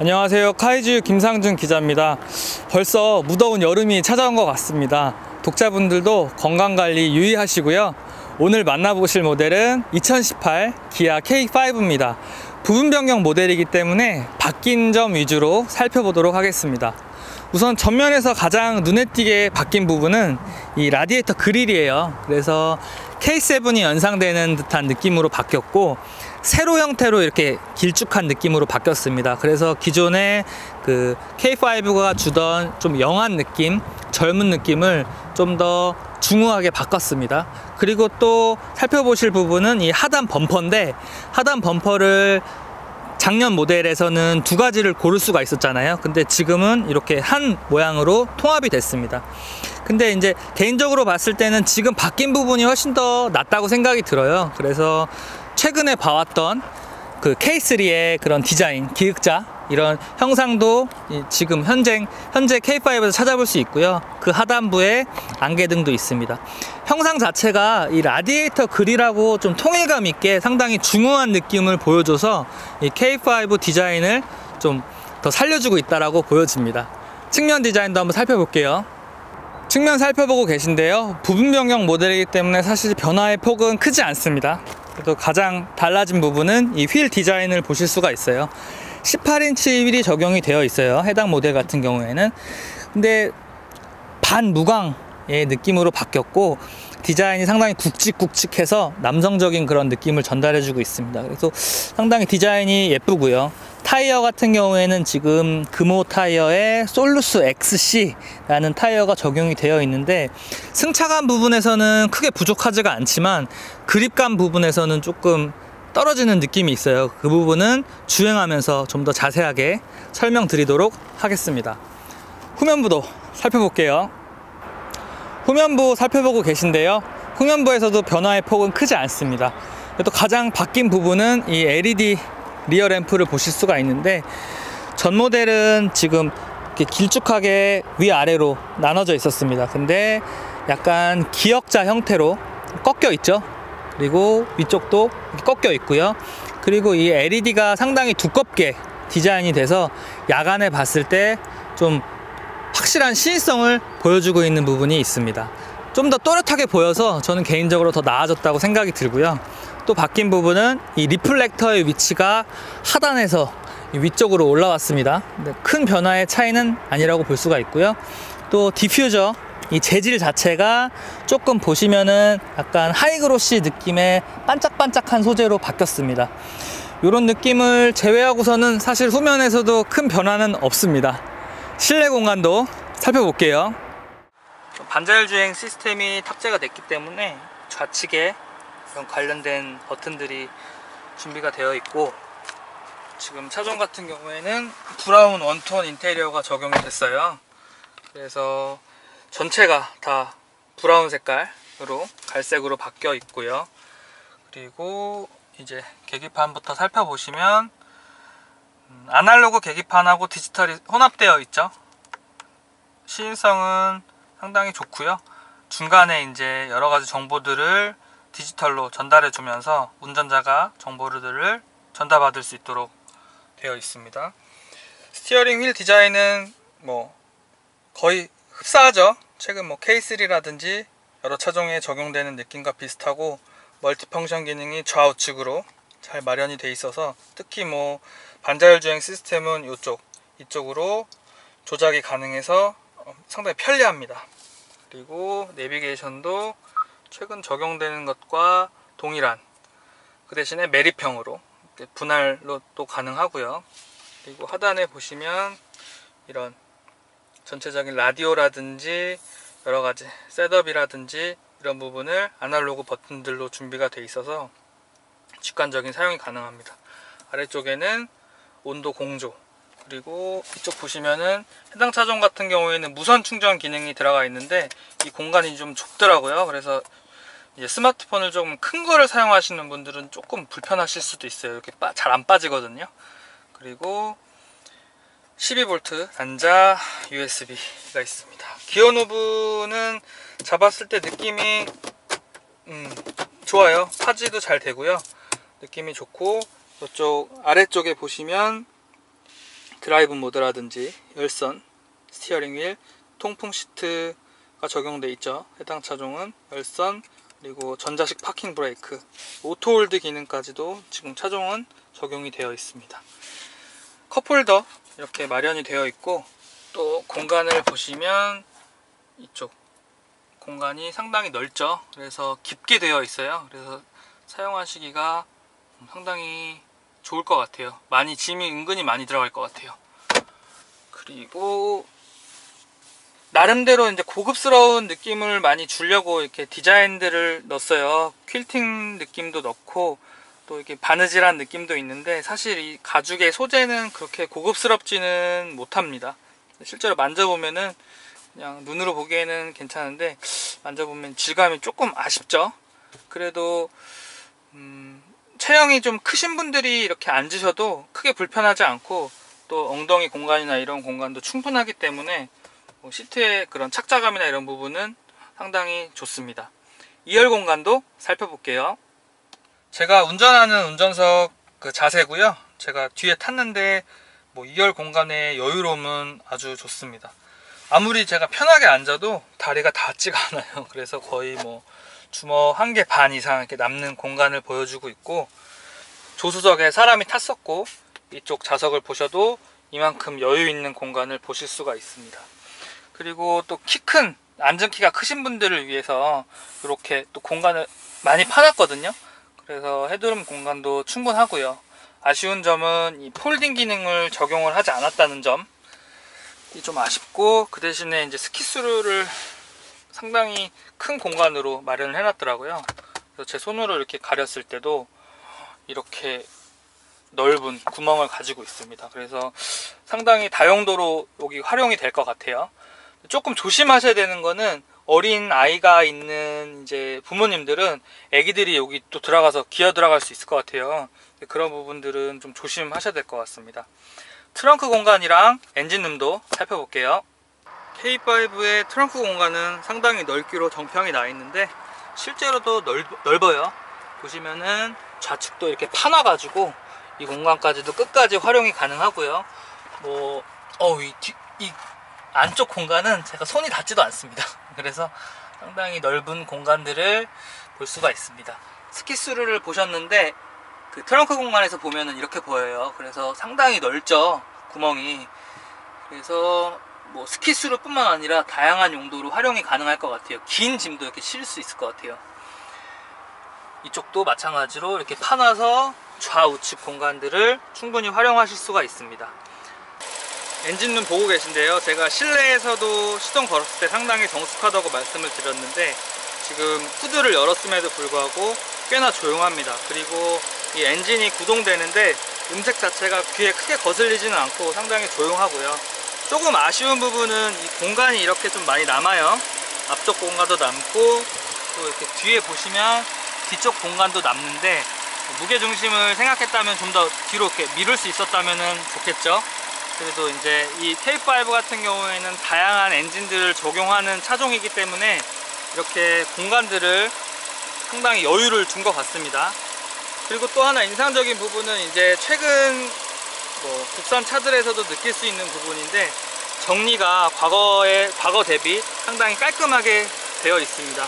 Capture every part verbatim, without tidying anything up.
안녕하세요. 카이즈유 김상준 기자입니다. 벌써 무더운 여름이 찾아온 것 같습니다. 독자분들도 건강관리 유의하시고요. 오늘 만나보실 모델은 이천십팔 기아 케이 파이브입니다. 부분 변경 모델이기 때문에 바뀐 점 위주로 살펴보도록 하겠습니다. 우선 전면에서 가장 눈에 띄게 바뀐 부분은 이 라디에이터 그릴이에요. 그래서 케이 세븐이 연상되는 듯한 느낌으로 바뀌었고, 세로 형태로 이렇게 길쭉한 느낌으로 바뀌었습니다. 그래서 기존에 그 케이 파이브가 주던 좀 영한 느낌, 젊은 느낌을 좀 더 중후하게 바꿨습니다. 그리고 또 살펴보실 부분은 이 하단 범퍼인데, 하단 범퍼를 작년 모델에서는 두 가지를 고를 수가 있었잖아요. 근데 지금은 이렇게 한 모양으로 통합이 됐습니다. 근데 이제 개인적으로 봤을 때는 지금 바뀐 부분이 훨씬 더 낫다고 생각이 들어요. 그래서 최근에 봐왔던 그 케이 쓰리의 그런 디자인, 기흑자 이런 형상도 지금 현재, 현재 케이 파이브에서 찾아볼 수 있고요. 그 하단부에 안개등도 있습니다. 형상 자체가 이 라디에이터 그릴하고 좀 통일감 있게 상당히 중후한 느낌을 보여줘서 이 케이 파이브 디자인을 좀 더 살려주고 있다라고 보여집니다. 측면 디자인도 한번 살펴볼게요. 측면 살펴보고 계신데요. 부분 변경 모델이기 때문에 사실 변화의 폭은 크지 않습니다. 또 가장 달라진 부분은 이 휠 디자인을 보실 수가 있어요. 십팔 인치 휠이 적용이 되어 있어요. 해당 모델 같은 경우에는. 근데 반무광의 느낌으로 바뀌었고, 디자인이 상당히 굵직굵직해서 남성적인 그런 느낌을 전달해주고 있습니다. 그래서 상당히 디자인이 예쁘고요. 타이어 같은 경우에는 지금 금호 타이어에 솔루스 엑스 씨라는 타이어가 적용이 되어 있는데, 승차감 부분에서는 크게 부족하지가 않지만 그립감 부분에서는 조금 떨어지는 느낌이 있어요. 그 부분은 주행하면서 좀 더 자세하게 설명드리도록 하겠습니다. 후면부도 살펴볼게요. 후면부 살펴보고 계신데요. 후면부에서도 변화의 폭은 크지 않습니다. 또 가장 바뀐 부분은 이 엘이디 리어 램프를 보실 수가 있는데, 전 모델은 지금 이렇게 길쭉하게 위아래로 나눠져 있었습니다. 근데 약간 기역자 형태로 꺾여 있죠. 그리고 위쪽도 꺾여 있고요. 그리고 이 엘이디가 상당히 두껍게 디자인이 돼서 야간에 봤을 때 좀 확실한 시인성을 보여주고 있는 부분이 있습니다. 좀 더 또렷하게 보여서 저는 개인적으로 더 나아졌다고 생각이 들고요. 또 바뀐 부분은 이 리플렉터의 위치가 하단에서 위쪽으로 올라왔습니다. 큰 변화의 차이는 아니라고 볼 수가 있고요. 또 디퓨저, 이 재질 자체가 조금 보시면은 약간 하이그로시 느낌의 반짝반짝한 소재로 바뀌었습니다. 이런 느낌을 제외하고서는 사실 후면에서도 큰 변화는 없습니다. 실내 공간도 살펴볼게요. 반자율 주행 시스템이 탑재가 됐기 때문에 좌측에 이런 관련된 버튼들이 준비가 되어 있고, 지금 차종 같은 경우에는 브라운 원톤 인테리어가 적용이 됐어요. 그래서 전체가 다 브라운 색깔으로, 갈색으로 바뀌어 있고요. 그리고 이제 계기판부터 살펴보시면 아날로그 계기판하고 디지털이 혼합되어 있죠. 시인성은 상당히 좋고요. 중간에 이제 여러가지 정보들을 디지털로 전달해 주면서 운전자가 정보들을 전달받을 수 있도록 되어 있습니다. 스티어링 휠 디자인은 뭐 거의 흡사하죠. 최근 뭐 케이 쓰리라든지 여러 차종에 적용되는 느낌과 비슷하고, 멀티펑션 기능이 좌우측으로 잘 마련이 돼 있어서 특히 뭐 반자율 주행 시스템은 이쪽, 이쪽으로 조작이 가능해서 상당히 편리합니다. 그리고 내비게이션도 최근 적용되는 것과 동일한, 그 대신에 매립형으로 분할로 또 가능하고요. 그리고 하단에 보시면 이런 전체적인 라디오라든지 여러가지 셋업이라든지 이런 부분을 아날로그 버튼들로 준비가 돼 있어서 직관적인 사용이 가능합니다. 아래쪽에는 온도 공조, 그리고 이쪽 보시면은 해당 차종 같은 경우에는 무선 충전 기능이 들어가 있는데 이 공간이 좀 좁더라고요. 그래서 이제 스마트폰을 조금 큰 거를 사용하시는 분들은 조금 불편하실 수도 있어요. 이렇게 잘 안 빠지거든요. 그리고 십이 볼트 단자 유에스비가 있습니다. 기어 노브는 잡았을 때 느낌이 음, 좋아요. 파지도 잘 되고요. 느낌이 좋고, 이쪽 아래쪽에 보시면 드라이브 모드라든지 열선, 스티어링 휠, 통풍 시트가 적용되어 있죠. 해당 차종은 열선, 그리고 전자식 파킹 브레이크, 오토홀드 기능까지도 지금 차종은 적용이 되어 있습니다. 컵홀더 이렇게 마련이 되어 있고, 또 공간을 보시면 이쪽 공간이 상당히 넓죠. 그래서 깊게 되어 있어요. 그래서 사용하시기가 상당히 좋을 것 같아요. 많이 짐이 은근히 많이 들어갈 것 같아요. 그리고 나름대로 이제 고급스러운 느낌을 많이 주려고 이렇게 디자인들을 넣었어요. 퀼팅 느낌도 넣고, 또 이렇게 바느질한 느낌도 있는데, 사실 이 가죽의 소재는 그렇게 고급스럽지는 못합니다. 실제로 만져보면은 그냥 눈으로 보기에는 괜찮은데, 만져보면 질감이 조금 아쉽죠. 그래도 음, 체형이 좀 크신 분들이 이렇게 앉으셔도 크게 불편하지 않고, 또 엉덩이 공간이나 이런 공간도 충분하기 때문에 시트의 그런 착자감이나 이런 부분은 상당히 좋습니다. 이열 공간도 살펴볼게요. 제가 운전하는 운전석 그 자세고요. 제가 뒤에 탔는데 뭐 이열 공간의 여유로움은 아주 좋습니다. 아무리 제가 편하게 앉아도 다리가 닿지가 않아요. 그래서 거의 뭐 주먹 한 개 반 이상 이렇게 남는 공간을 보여주고 있고, 조수석에 사람이 탔었고, 이쪽 좌석을 보셔도 이만큼 여유 있는 공간을 보실 수가 있습니다. 그리고 또 키 큰, 앉은 키가 크신 분들을 위해서 이렇게 또 공간을 많이 파놨거든요. 그래서 헤드룸 공간도 충분하고요. 아쉬운 점은 이 폴딩 기능을 적용을 하지 않았다는 점, 이 좀 아쉽고, 그 대신에 이제 스키스루를 상당히 큰 공간으로 마련을 해놨더라고요. 그래서 제 손으로 이렇게 가렸을 때도 이렇게 넓은 구멍을 가지고 있습니다. 그래서 상당히 다용도로 여기 활용이 될 것 같아요. 조금 조심하셔야 되는 거는, 어린 아이가 있는 이제 부모님들은 아기들이 여기 또 들어가서 기어 들어갈 수 있을 것 같아요. 그런 부분들은 좀 조심하셔야 될 것 같습니다. 트렁크 공간이랑 엔진룸도 살펴볼게요. 케이 파이브의 트렁크 공간은 상당히 넓기로 정평이 나 있는데, 실제로도 넓, 넓어요. 보시면은 좌측도 이렇게 파놔가지고 이 공간까지도 끝까지 활용이 가능하고요. 뭐, 어우, 이, 이 안쪽 공간은 제가 손이 닿지도 않습니다. 그래서 상당히 넓은 공간들을 볼 수가 있습니다. 스키스루를 보셨는데, 그 트렁크 공간에서 보면은 이렇게 보여요. 그래서 상당히 넓죠, 구멍이. 그래서 뭐 스키스루 뿐만 아니라 다양한 용도로 활용이 가능할 것 같아요. 긴 짐도 이렇게 실을 수 있을 것 같아요. 이쪽도 마찬가지로 이렇게 파놔서 좌우측 공간들을 충분히 활용하실 수가 있습니다. 엔진룸 보고 계신데요, 제가 실내에서도 시동 걸었을 때 상당히 정숙하다고 말씀을 드렸는데, 지금 후드를 열었음에도 불구하고 꽤나 조용합니다. 그리고 이 엔진이 구동되는데 음색 자체가 귀에 크게 거슬리지는 않고 상당히 조용하고요. 조금 아쉬운 부분은 이 공간이 이렇게 좀 많이 남아요. 앞쪽 공간도 남고, 또 이렇게 뒤에 보시면 뒤쪽 공간도 남는데, 무게중심을 생각했다면 좀 더 뒤로 이렇게 미룰 수 있었다면 좋겠죠. 그래도 이제 이 케이 파이브 같은 경우에는 다양한 엔진들을 적용하는 차종이기 때문에 이렇게 공간들을 상당히 여유를 준 것 같습니다. 그리고 또 하나 인상적인 부분은 이제 최근 뭐 국산 차들에서도 느낄 수 있는 부분인데, 정리가 과거에 과거 대비 상당히 깔끔하게 되어 있습니다.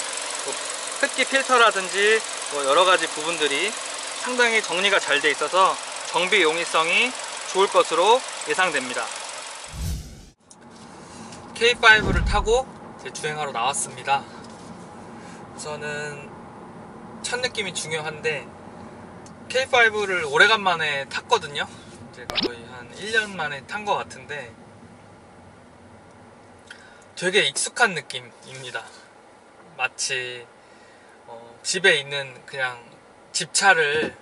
뭐 흡기 필터라든지 뭐 여러 가지 부분들이 상당히 정리가 잘 돼 있어서 정비 용이성이 좋을 것으로 예상됩니다. 케이 파이브를 타고 이제 주행하러 나왔습니다. 우선은 첫 느낌이 중요한데, 케이 파이브를 오래간만에 탔거든요. 이제 거의 한 일 년 만에 탄 것 같은데, 되게 익숙한 느낌입니다. 마치 어, 집에 있는 그냥 집차를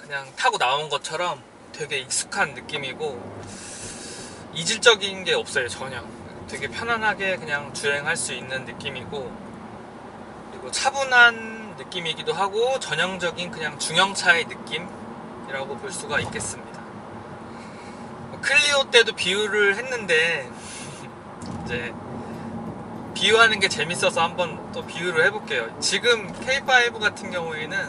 그냥 타고 나온 것처럼 되게 익숙한 느낌이고, 이질적인 게 없어요. 전혀 되게 편안하게 그냥 주행할 수 있는 느낌이고, 그리고 차분한 느낌이기도 하고, 전형적인 그냥 중형차의 느낌이라고 볼 수가 있겠습니다. 클리오 때도 비유를 했는데, 이제 비유하는 게 재밌어서 한번 또 비유를 해볼게요. 지금 케이 파이브 같은 경우에는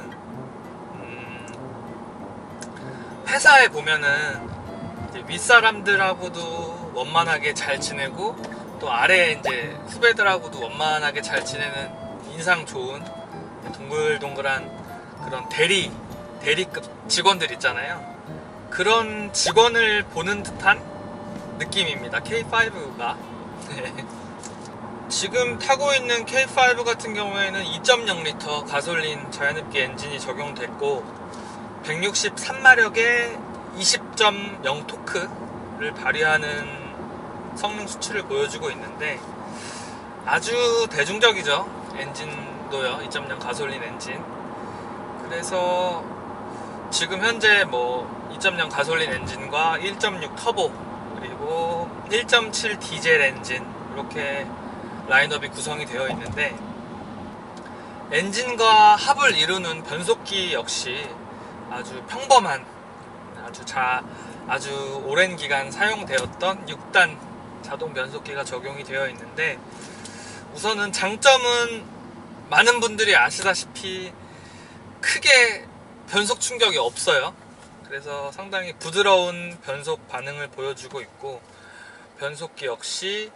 음 회사에 보면은 이제 윗사람들하고도 원만하게 잘 지내고 또 아래 이제 후배들하고도 원만하게 잘 지내는 인상 좋은 동글동글한 그런 대리 대리급 직원들 있잖아요. 그런 직원을 보는 듯한 느낌입니다, 케이 파이브가. 지금 타고 있는 케이 파이브 같은 경우에는 이 점 영 리터 가솔린 자연흡기 엔진이 적용됐고 백육십삼 마력에 이십 점 영 토크를 발휘하는 성능 수치를 보여주고 있는데 아주 대중적이죠, 엔진도요. 이 점 영 가솔린 엔진. 그래서 지금 현재 뭐 이 점 영 가솔린 엔진과 일 점 육 터보 그리고 일 점 칠 디젤 엔진 이렇게 라인업이 구성이 되어 있는데 엔진과 합을 이루는 변속기 역시 아주 평범한 아주 자 아주 오랜 기간 사용되었던 육 단 자동 변속기가 적용이 되어 있는데 우선은 장점은 많은 분들이 아시다시피 크게 변속 충격이 없어요. 그래서 상당히 부드러운 변속 반응을 보여주고 있고 변속기 역시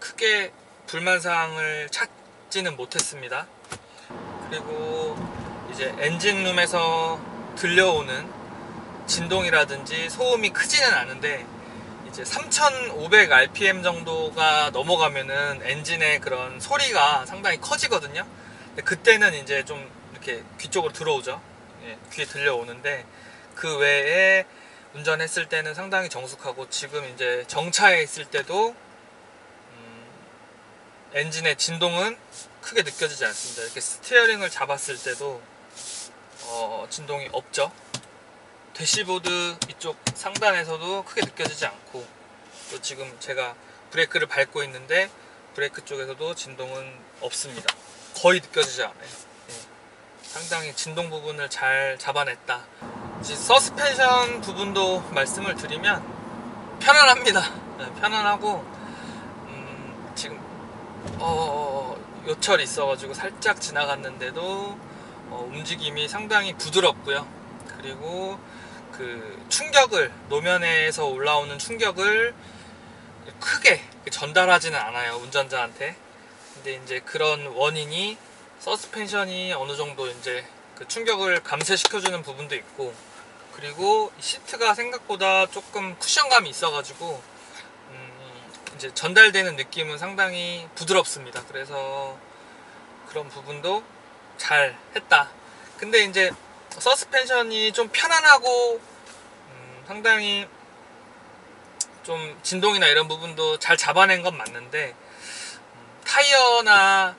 크게 불만사항을 찾지는 못했습니다. 그리고 이제 엔진룸에서 들려오는 진동이라든지 소음이 크지는 않은데 이제 삼천오백 알피엠 정도가 넘어가면은 엔진의 그런 소리가 상당히 커지거든요. 근데 그때는 이제 좀 이렇게 귀 쪽으로 들어오죠. 예, 귀에 들려오는데 그 외에 운전했을 때는 상당히 정숙하고 지금 이제 정차에 있을 때도 음, 엔진의 진동은 크게 느껴지지 않습니다. 이렇게 스티어링을 잡았을 때도 어, 진동이 없죠. 대시보드 이쪽 상단에서도 크게 느껴지지 않고 또 지금 제가 브레이크를 밟고 있는데 브레이크 쪽에서도 진동은 없습니다. 거의 느껴지지 않아요. 네. 상당히 진동 부분을 잘 잡아냈다. 이제 서스펜션 부분도 말씀을 드리면 편안합니다. 네, 편안하고 음, 지금 어, 요철이 있어가지고 살짝 지나갔는데도 어, 움직임이 상당히 부드럽고요. 그리고 그 충격을 노면에서 올라오는 충격을 크게 전달하지는 않아요, 운전자한테. 근데 이제 그런 원인이 서스펜션이 어느 정도 이제 그 충격을 감쇄시켜주는 부분도 있고 그리고 시트가 생각보다 조금 쿠션감이 있어가지고 음 이제 전달되는 느낌은 상당히 부드럽습니다. 그래서 그런 부분도 잘 했다. 근데 이제 서스펜션이 좀 편안하고 음, 상당히 좀 진동이나 이런 부분도 잘 잡아낸 건 맞는데 음, 타이어나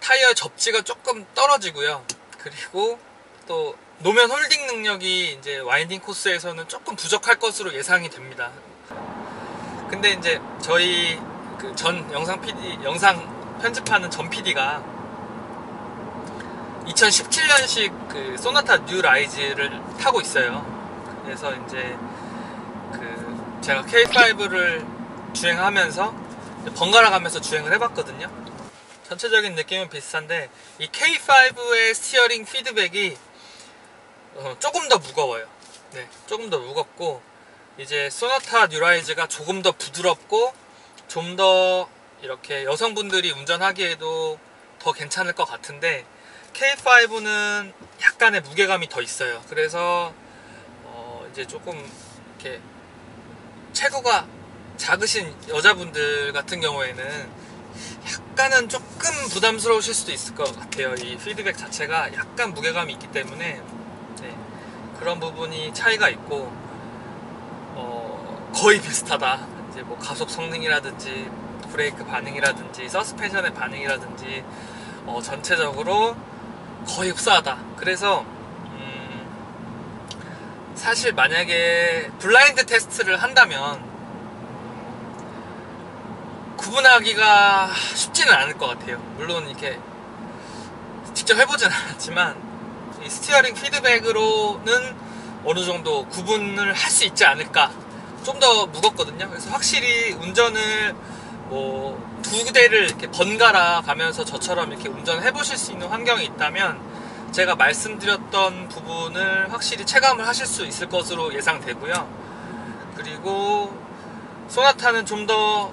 타이어 접지가 조금 떨어지고요. 그리고 또 노면 홀딩 능력이 이제 와인딩 코스에서는 조금 부족할 것으로 예상이 됩니다. 근데 이제 저희 그 전 영상 피디, 영상 편집하는 전 피디가 이천십칠 년식 그 소나타 뉴 라이즈를 타고 있어요. 그래서 이제 그 제가 케이 파이브를 주행하면서 번갈아 가면서 주행을 해봤거든요. 전체적인 느낌은 비슷한데 이 케이 파이브의 스티어링 피드백이 어 조금 더 무거워요. 네, 조금 더 무겁고 이제 소나타 뉴 라이즈가 조금 더 부드럽고 좀 더 이렇게 여성분들이 운전하기에도 더 괜찮을 것 같은데 케이 파이브는 약간의 무게감이 더 있어요. 그래서 어 이제 조금 이렇게 체구가 작으신 여자분들 같은 경우에는 약간은 조금 부담스러우실 수도 있을 것 같아요. 이 피드백 자체가 약간 무게감이 있기 때문에 네, 그런 부분이 차이가 있고 어 거의 비슷하다. 이제 뭐 가속 성능이라든지 브레이크 반응이라든지 서스펜션의 반응이라든지 어 전체적으로 거의 흡사하다. 그래서 음 사실 만약에 블라인드 테스트를 한다면 구분하기가 쉽지는 않을 것 같아요. 물론 이렇게 직접 해보진 않았지만 이 스티어링 피드백으로는 어느 정도 구분을 할 수 있지 않을까. 좀 더 무겁거든요. 그래서 확실히 운전을 뭐 두 대를 이렇게 번갈아 가면서 저처럼 이렇게 운전해 보실 수 있는 환경이 있다면 제가 말씀드렸던 부분을 확실히 체감을 하실 수 있을 것으로 예상되고요. 그리고 소나타는 좀 더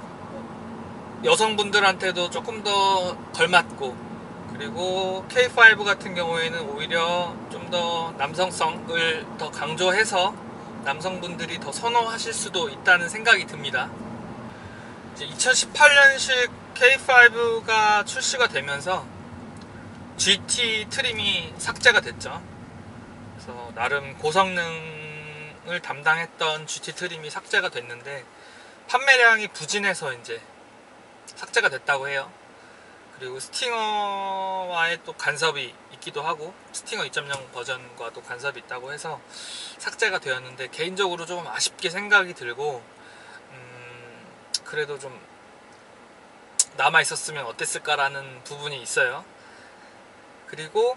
여성분들한테도 조금 더 덜 맞고, 그리고 케이 파이브 같은 경우에는 오히려 좀 더 남성성을 더 강조해서 남성분들이 더 선호하실 수도 있다는 생각이 듭니다. 이제 이천십팔 년식 케이 파이브가 출시가 되면서 지티 트림이 삭제가 됐죠. 그래서 나름 고성능을 담당했던 지티 트림이 삭제가 됐는데 판매량이 부진해서 이제 삭제가 됐다고 해요. 그리고 스팅어와의 또 간섭이 있기도 하고, 스팅어 이 점 영 버전과도 간섭이 있다고 해서 삭제가 되었는데, 개인적으로 좀 아쉽게 생각이 들고, 음, 그래도 좀 남아 있었으면 어땠을까라는 부분이 있어요. 그리고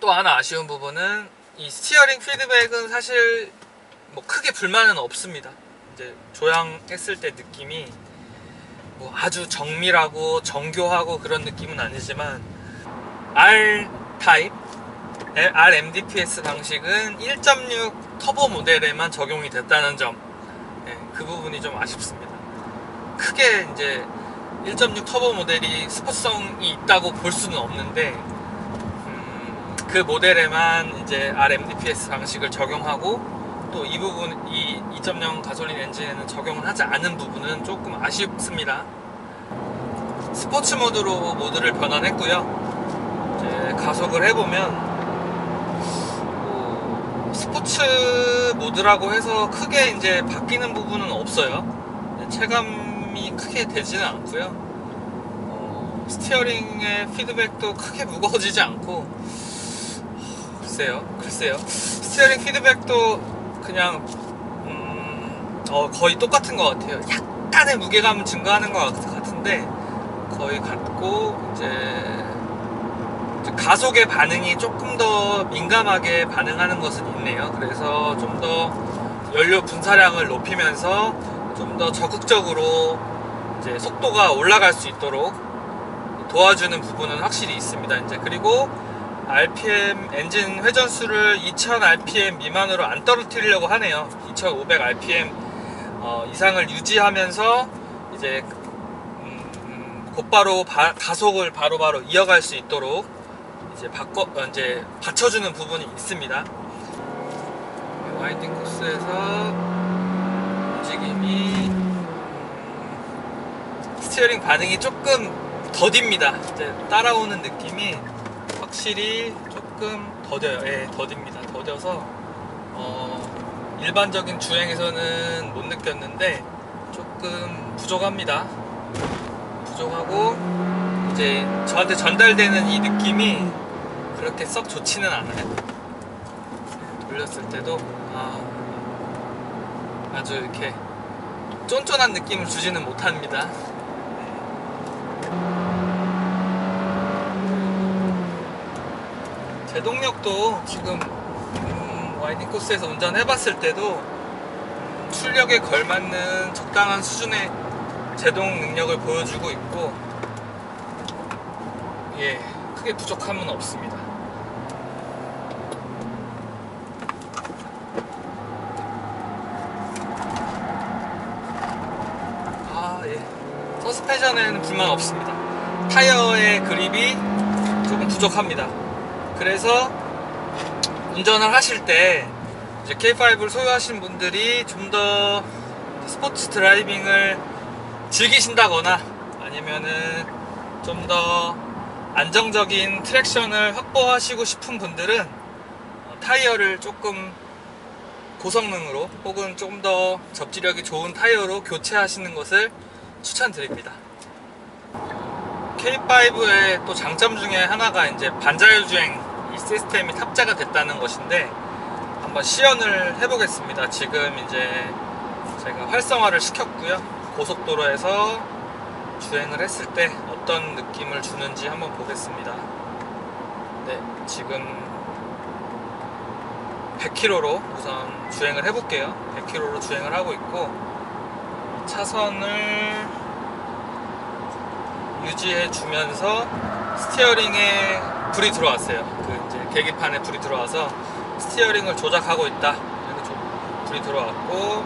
또 하나 아쉬운 부분은 이 스티어링 피드백은 사실 뭐 크게 불만은 없습니다. 이제 조향했을 때 느낌이 뭐 아주 정밀하고 정교하고 그런 느낌은 아니지만 R 타입 알 엠 디 피 에스 방식은 일 점 육 터보 모델에만 적용이 됐다는 점, 네, 그 부분이 좀 아쉽습니다. 크게 이제 일 점 육 터보 모델이 스포츠성이 있다고 볼 수는 없는데, 음, 그 모델에만 이제 알 엠 디 피 에스 방식을 적용하고, 또 이 부분, 이 이 점 영 가솔린 엔진에는 적용을 하지 않은 부분은 조금 아쉽습니다. 스포츠 모드로 모드를 변환했고요. 이제 가속을 해보면 뭐 스포츠 모드라고 해서 크게 이제 바뀌는 부분은 없어요. 체감이 크게 되지는 않고요. 어, 스티어링의 피드백도 크게 무거워지지 않고, 글쎄요, 글쎄요. 스티어링 피드백도 그냥 음, 어, 거의 똑같은 것 같아요. 약간의 무게감은 증가하는 것 같은데 거의 같고, 이제 가속의 반응이 조금 더 민감하게 반응하는 것은 있네요. 그래서 좀 더 연료 분사량을 높이면서 좀 더 적극적으로 이제 속도가 올라갈 수 있도록 도와주는 부분은 확실히 있습니다. 이제 그리고 알피엠 엔진 회전수를 이천 알피엠 미만으로 안 떨어뜨리려고 하네요. 이천오백 알피엠 어, 이상을 유지하면서 이제 음, 음, 곧바로 바, 가속을 바로바로 이어갈 수 있도록 이제 바꿔 이제 받쳐주는 부분이 있습니다. 와인딩 코스에서 움직임이 스티어링 반응이 조금 더딥니다. 이제 따라오는 느낌이 확실히 조금 더뎌요. 예, 더딥니다. 더뎌서 어, 일반적인 주행에서는 못 느꼈는데 조금 부족합니다. 부족하고 이제 저한테 전달되는 이 느낌이 그렇게 썩 좋지는 않아요. 돌렸을 때도 아, 아주 이렇게 쫀쫀한 느낌을 주지는 못합니다. 제동력도 지금 음, 와이딩 코스에서 운전해봤을 때도 출력에 걸맞는 적당한 수준의 제동 능력을 보여주고 있고, 예, 크게 부족함은 없습니다. 아, 예. 서스펜션에는 불만 없습니다. 타이어의 그립이 조금 부족합니다. 그래서 운전을 하실 때 이제 케이 파이브를 소유하신 분들이 좀 더 스포츠 드라이빙을 즐기신다거나 아니면은 좀 더 안정적인 트랙션을 확보하시고 싶은 분들은 타이어를 조금 고성능으로 혹은 조금 더 접지력이 좋은 타이어로 교체하시는 것을 추천드립니다. 케이 파이브의 또 장점 중에 하나가 이제 반자율주행 이 시스템이 탑재가 됐다는 것인데, 한번 시연을 해보겠습니다. 지금 이제 제가 활성화를 시켰고요. 고속도로에서 주행을 했을 때 어떤 느낌을 주는지 한번 보겠습니다. 네, 지금 백 킬로미터로 우선 주행을 해볼게요. 백 킬로미터로 주행을 하고 있고, 차선을 유지해 주면서 스티어링에 불이 들어왔어요. 그 이제 계기판에 불이 들어와서 스티어링을 조작하고 있다, 이렇게 불이 들어왔고,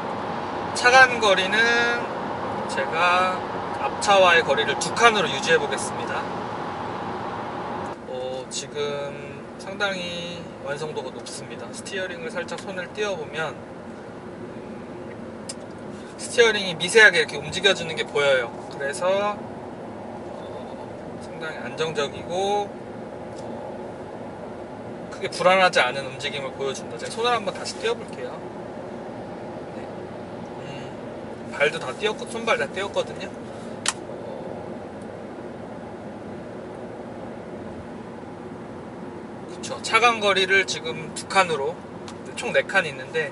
차간 거리는 제가 앞차와의 거리를 두 칸으로 유지해 보겠습니다. 어, 지금 상당히 완성도가 높습니다. 스티어링을 살짝 손을 띄워보면 스티어링이 미세하게 이렇게 움직여주는 게 보여요. 그래서 상당히 안정적이고 크게 불안하지 않은 움직임을 보여준다. 제가 손을 한번 다시 띄워볼게요. 네. 음, 발도 다 띄웠고 손발 다 띄웠거든요. 그쵸. 차간 거리를 지금 두 칸으로, 총 네 칸이 있는데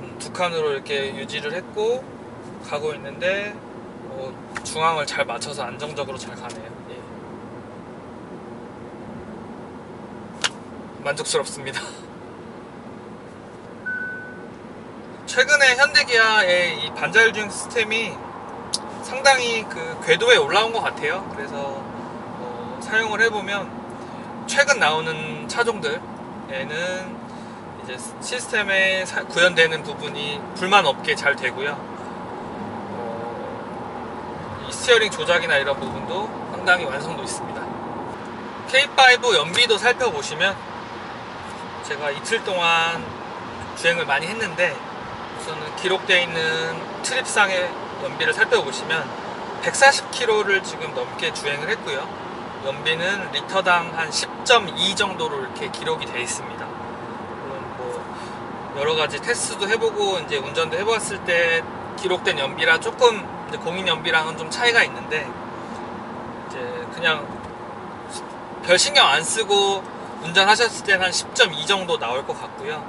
음, 두 칸으로 이렇게 유지를 했고 가고 있는데 어, 중앙을 잘 맞춰서 안정적으로 잘 가네요. 만족스럽습니다. 최근에 현대기아의 이 반자율 주행 시스템이 상당히 그 궤도에 올라온 것 같아요. 그래서 어, 사용을 해보면 최근 나오는 차종들에는 이제 시스템에 사, 구현되는 부분이 불만 없게 잘 되고요. 어, 이 스티어링 조작이나 이런 부분도 상당히 완성도 있습니다. 케이 파이브 연비도 살펴보시면 제가 이틀 동안 주행을 많이 했는데 우선은 기록되어 있는 트립상의 연비를 살펴보시면 백사십 킬로미터를 지금 넘게 주행을 했고요. 연비는 리터당 한 십 점 이 정도로 이렇게 기록이 되어 있습니다. 물론 뭐 여러가지 테스트도 해보고 이제 운전도 해봤을 때 기록된 연비라 조금 이제 공인 연비랑은 좀 차이가 있는데 이제 그냥 별 신경 안 쓰고 운전하셨을 때는 한 십 점 이 정도 나올 것 같고요.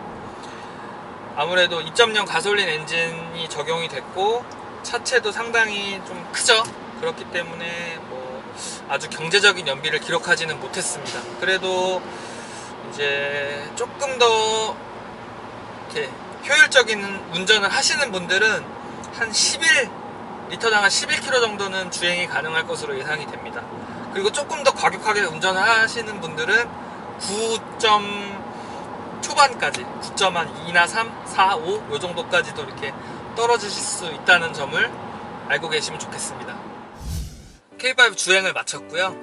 아무래도 이 점 영 가솔린 엔진이 적용이 됐고 차체도 상당히 좀 크죠. 그렇기 때문에 뭐 아주 경제적인 연비를 기록하지는 못했습니다. 그래도 이제 조금 더 이렇게 효율적인 운전을 하시는 분들은 한 십일, 리터당 한 십일 킬로미터 정도는 주행이 가능할 것으로 예상이 됩니다. 그리고 조금 더 과격하게 운전을 하시는 분들은 구 점 초반까지 구 점 이나 삼, 사, 오 요 정도까지도 이렇게 떨어지실 수 있다는 점을 알고 계시면 좋겠습니다. 케이 파이브 주행을 마쳤고요.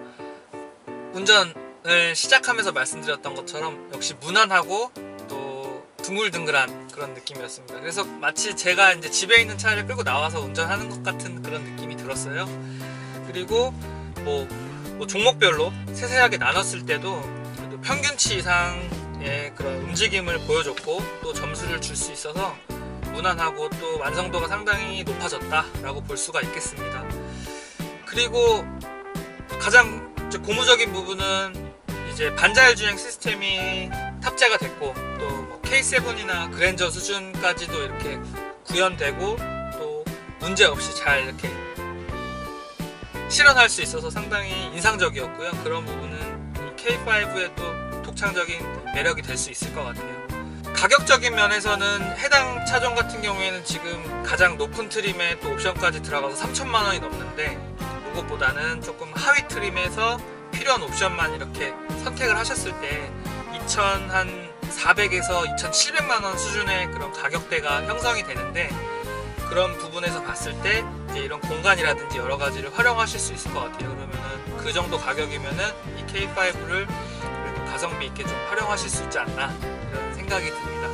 운전을 시작하면서 말씀드렸던 것처럼 역시 무난하고 또 둥글둥글한 그런 느낌이었습니다. 그래서 마치 제가 이제 집에 있는 차를 끌고 나와서 운전하는 것 같은 그런 느낌이 들었어요. 그리고 뭐, 뭐 종목별로 세세하게 나눴을 때도 평균치 이상의 그런 움직임을 보여줬고 또 점수를 줄 수 있어서 무난하고 또 완성도가 상당히 높아졌다라고 볼 수가 있겠습니다. 그리고 가장 고무적인 부분은 이제 반자율 주행 시스템이 탑재가 됐고 또 케이 세븐이나 그랜저 수준까지도 이렇게 구현되고 또 문제없이 잘 이렇게 실현할 수 있어서 상당히 인상적이었고요. 그런 부분은 케이 파이브의 또 독창적인 매력이 될 수 있을 것 같아요. 가격적인 면에서는 해당 차종 같은 경우에는 지금 가장 높은 트림에 또 옵션까지 들어가서 삼천만 원이 넘는데 이것보다는 조금 하위 트림에서 필요한 옵션만 이렇게 선택을 하셨을 때 이천사백에서 이천칠백만 원 수준의 그런 가격대가 형성이 되는데 그런 부분에서 봤을 때 이제 이런 공간이라든지 여러 가지를 활용하실 수 있을 것 같아요. 그러면은 그 정도 가격이면은 이 케이 파이브를 그래도 가성비 있게 좀 활용하실 수 있지 않나 이런 생각이 듭니다.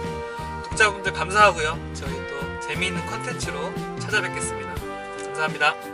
독자분들 감사하고요. 저희 또 재미있는 컨텐츠로 찾아뵙겠습니다. 감사합니다.